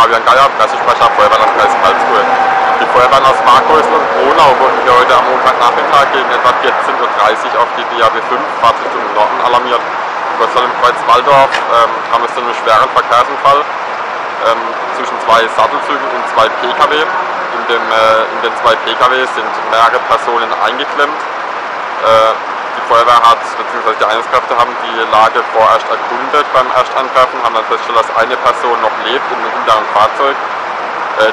Fabian Geyer, Pressesprecher Feuerwehrlandkreis Karlsruhe. Die Feuerwehren aus Markus und Brunau wurden hier heute am Montagnachmittag gegen etwa 14:30 Uhr auf die BAB 5 Fahrtrichtung Norden alarmiert. Kurz vor dem Kreuz Walldorf kam es zu einem schweren Verkehrsunfall zwischen zwei Sattelzügen und zwei Pkw. In den zwei Pkw sind mehrere Personen eingeklemmt. Die Feuerwehr hat, bzw. die Einsatzkräfte haben die Lage vorerst erkundet beim Erstantreffen, haben dann festgestellt, dass eine Person noch lebt in einem hinteren Fahrzeug.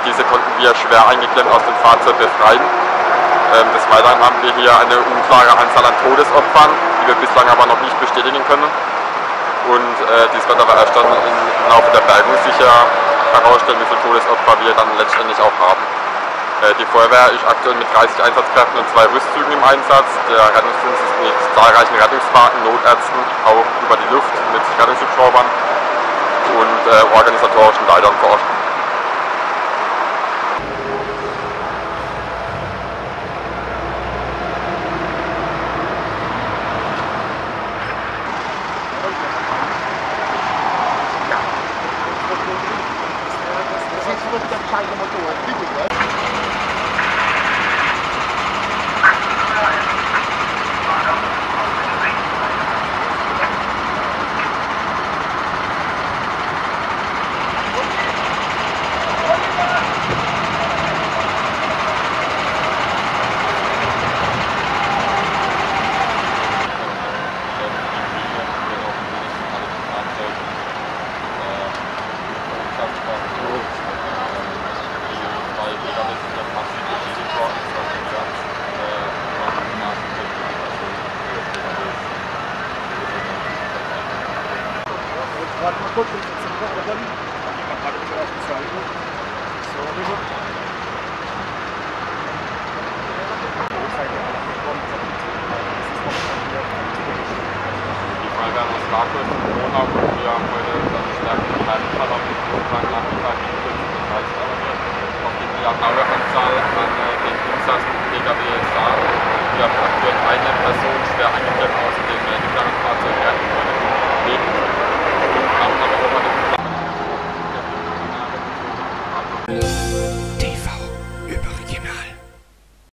Diese konnten wir schwer eingeklemmt aus dem Fahrzeug befreien. Des Weiteren haben wir hier eine unklare Anzahl an Todesopfern, die wir bislang aber noch nicht bestätigen können. Und dies wird aber erst dann im Laufe der Bergung sicher herausstellen, wie viele Todesopfer wir dann letztendlich auch haben. Die Feuerwehr ist aktuell mit 30 Einsatzkräften und 2 Rüstzügen im Einsatz. Der Rettungsdienst ist mit zahlreichen Rettungsfahrten, Notärzten, auch über die Luft mit Rettungshubschraubern und organisatorischen Leitern vor Ort. Warte mal kurz, ich sitze wieder drin. Ich habe mich auf die Zeitung. So, rüber. Die Feuerwehren aus Markus und Corona wurden hier heute einen stärkeren Verkehrsunfall auf dem Montagnachmittag gegen 14:30 Uhr alarmiert. Auf die genaue Anzahl an den Insassen und Pkw sagen, wir haben aktuell eine Person schwer eingeklemmt aus dem mittleren Fahrzeug retten können. TV.